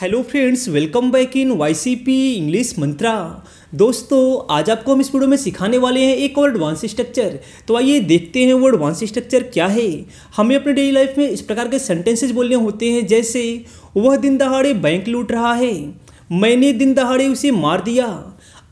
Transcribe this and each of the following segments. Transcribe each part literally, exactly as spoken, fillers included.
Hello friends, welcome back in YCP English Mantra. दोस्तों आज आपको हम इस वीडियो में सिखाने वाले हैं एक वर्ड वांस स्ट्रक्चर। तो आइए देखते हैं वर्ड वांस स्ट्रक्चर क्या है। हमें अपने डेली लाइफ में इस प्रकार के सेंटेंसेज बोलने होते हैं, जैसे वह दिन दहाड़े बैंक लूट रहा है, मैंने दिन दहाड़े उसे मार दिया,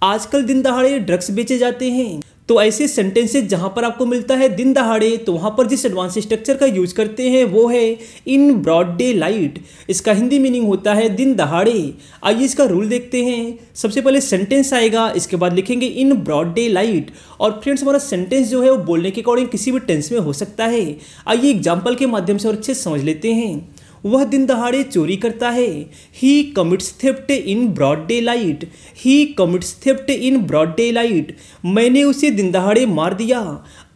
आजकल दिन दहाड़े ड्रग्स बेचे जाते हैं। तो ऐसे सेंटेंसेज जहाँ पर आपको मिलता है दिन दहाड़े, तो वहाँ पर जिस एडवांस स्ट्रक्चर का यूज़ करते हैं वो है इन ब्रॉड डे लाइट। इसका हिंदी मीनिंग होता है दिन दहाड़े। आइए इसका रूल देखते हैं। सबसे पहले सेंटेंस आएगा, इसके बाद लिखेंगे इन ब्रॉड डे लाइट। और फ्रेंड्स हमारा सेंटेंस जो है वो बोलने के अकॉर्डिंग किसी भी टेंस में हो सकता है। आइए एग्जाम्पल के माध्यम से और अच्छे समझ लेते हैं। वह दिन दहाड़े चोरी करता है। He commits theft in broad daylight. He commits theft in broad daylight. मैंने उसे दिन दहाड़े मार दिया।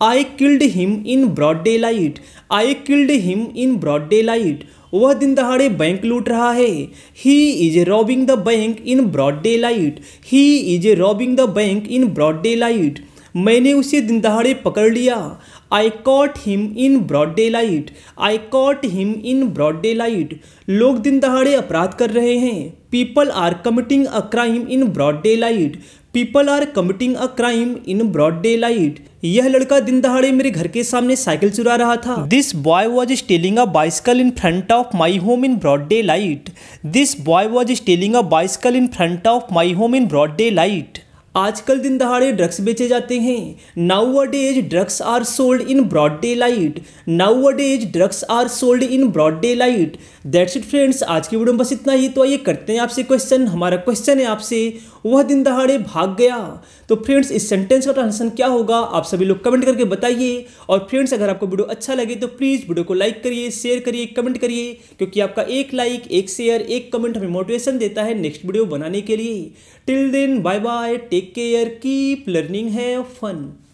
I killed him in broad daylight. I killed him in broad daylight. वह दिन दहाड़े बैंक लूट रहा है। He is robbing the bank in broad daylight. He is robbing the bank in broad daylight. मैंने उसे दिन दहाड़े पकड़ लिया। आई caught him in broad daylight. I caught him in broad daylight. लोग दिन दहाड़े अपराध कर रहे हैं। People are committing a crime in broad daylight. People are committing a crime in broad daylight. यह लड़का दिन दहाड़े मेरे घर के सामने साइकिल चुरा रहा था। This boy was stealing a bicycle in front of my home in broad daylight. This boy was stealing a bicycle in front of my home in broad daylight. आजकल दिन दहाड़े drugs बेचे जाते हैं। Nowadays drugs are sold in broad daylight. Nowadays drugs are sold in broad daylight. That's it friends, आज की video में बस इतना ही। तो आइए करते हैं आपसे क्वेश्चन। हमारा क्वेश्चन है आपसे, वह दिन दहाड़े भाग गया। तो फ्रेंड्स इस सेंटेंस का ट्रांसलेशन क्या होगा आप सभी लोग कमेंट करके बताइए। और फ्रेंड्स अगर आपको वीडियो अच्छा लगे तो प्लीज़ वीडियो को लाइक करिए, शेयर करिए, कमेंट करिए, क्योंकि आपका एक लाइक, एक शेयर, एक कमेंट हमें मोटिवेशन देता है नेक्स्ट वीडियो बनाने के लिए। Till then bye bye, take care, keep learning have fun.